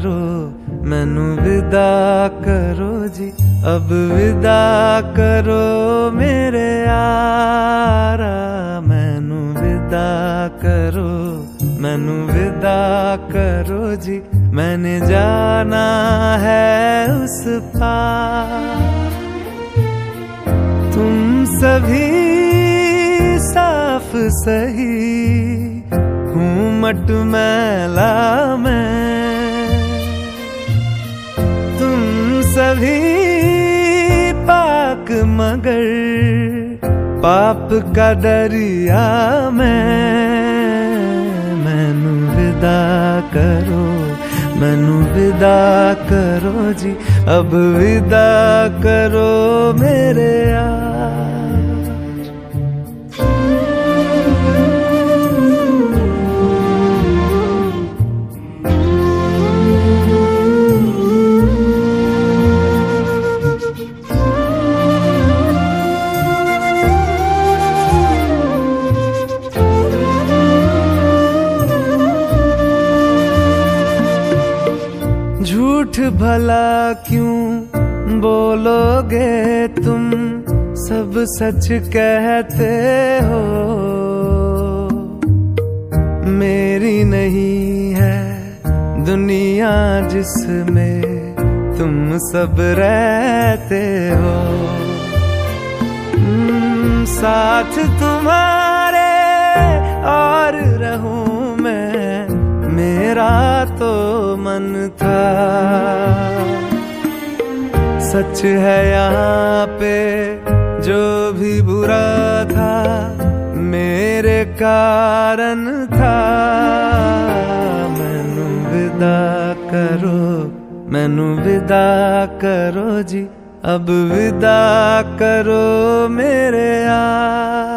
करो, मैनू विदा करो जी, अब विदा करो मेरे यारा। मैनू विदा करो, मैनू विदा करो जी, मैंने जाना है उस पार। तुम सभी साफ सही हूँ मटमैला मैं, तुम सभी पाक मगर पाप का दरिया मैं। मैनू विदा करो, मैनू विदा करो जी, अब विदा करो मेरे यार। झूठ भला क्यों बोलोगे तुम, सब सच कहते हो। मेरी नहीं है दुनिया जिसमें तुम सब रहते हो। साथ तुम्हारे और रहूं मैं, मेरा तो मन था। सच है यहाँ पे जो भी बुरा था, मेरे कारण था। मैनू विदा करो, मैनू विदा करो जी, अब विदा करो मेरे यार।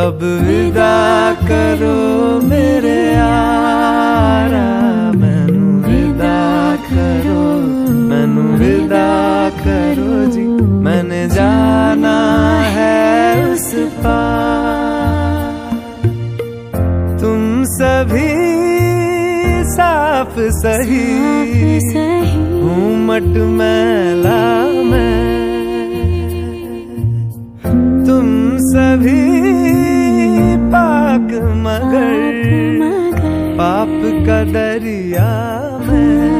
अब विदा करो मेरे यारा। मैनू विदा करो, मैनू विदा करो जी, मैंने जाना है उस पार। तुम सभी साफ सही हूँ मटमैला मैं, तुम सभी पाक मगर पाप का दरिया में।